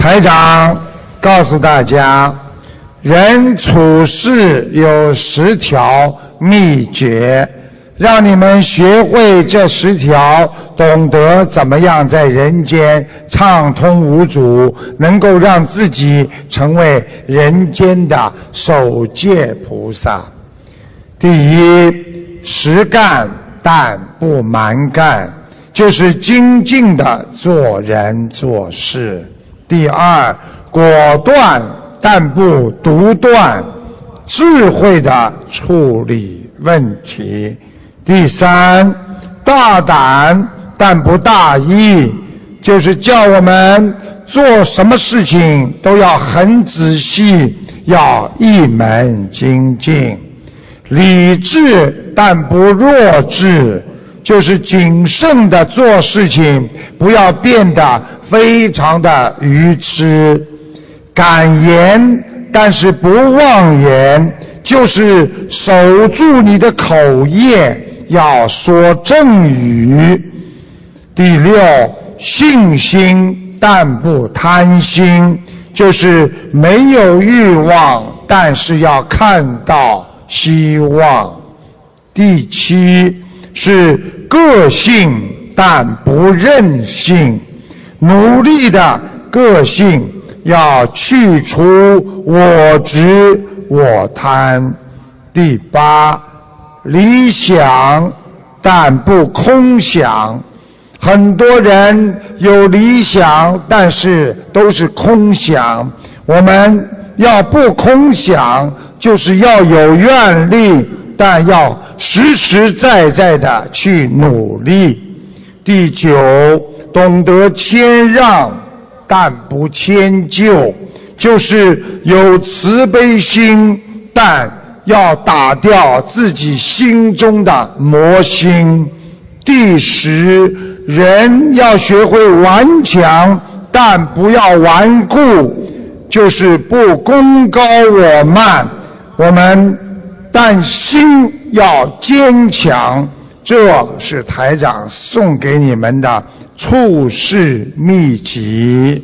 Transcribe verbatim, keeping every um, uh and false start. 台长告诉大家，人处事有十条秘诀，让你们学会这十条，懂得怎么样在人间畅通无阻，能够让自己成为人间的守戒菩萨。第一，实干但不蛮干，就是精进的做人做事。第二，果断但不独断，智慧的处理问题。第三，大胆但不大意，就是叫我们做什么事情都要很仔细，要一门精进。理智但不弱智，就是谨慎的做事情，不要变得非常的愚痴。敢言但是不妄言，就是守住你的口业，要说正语。第六，信心但不贪心，就是没有欲望，但是要看到希望。第七，是个性但不任性，努力的个性要去除我执我贪。第八，理想但不空想，很多人有理想，但是都是空想。我们要不空想，就是要有愿力，但要实实在在的去努力。第九，懂得谦让但不迁就，就是有慈悲心，但要打掉自己心中的魔心。第十，人要学会顽强但不要顽固，就是不功高我慢，我们但心要坚强。这是台长送给你们的处世秘籍。